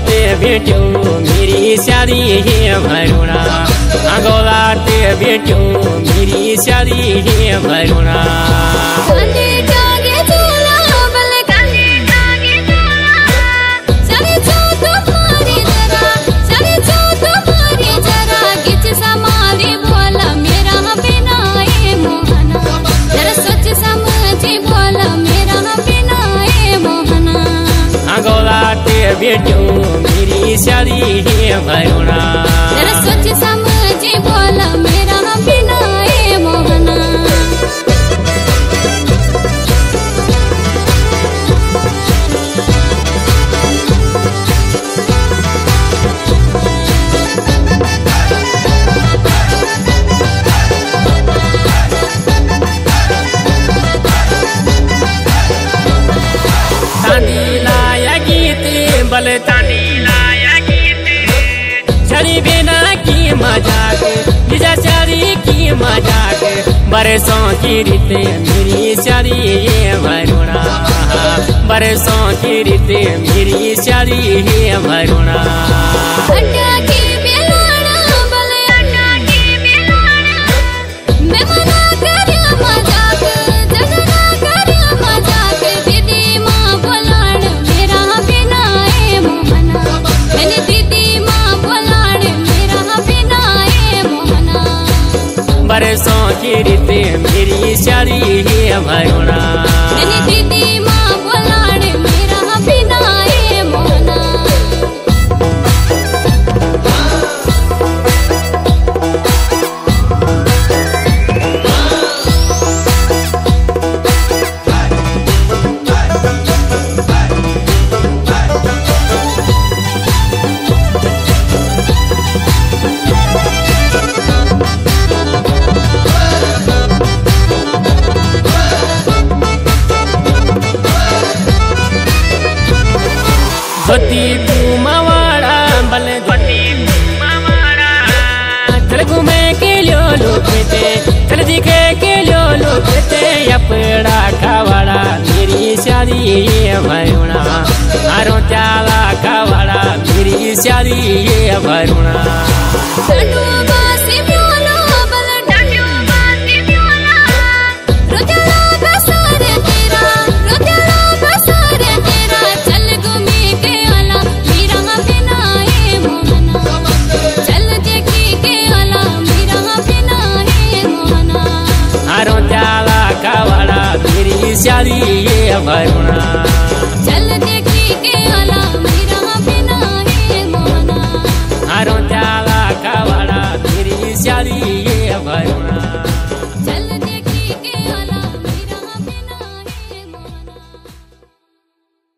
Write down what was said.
गोलाते बेटियों मेरी स्याली है भरूणा, गोलाते बेटियों मेरी स्याली है भरूणा। बेटियों मेरी स्याली है भरूणा, जरा सोच समझे बोला मेरा बिना ए मोहना। छड़ी बिना की मजाक निजा छड़ी की मजाक बरसों की रीत मेरी स्याली है भरूणा, बरसों की रीत मेरी स्याली है भरूणा। बरसों की रीत मेरी स्याली है भरूणा, दीदी माँ बोलाने मेरा बिना ए मोहना। धोती घुमावाड़ा बले धोती घुमावाड़ा चल घूमे के लियो लोकते चल दिखे के लियो लोकते अपना खावाड़ा मेरी स्याली है भरूणा।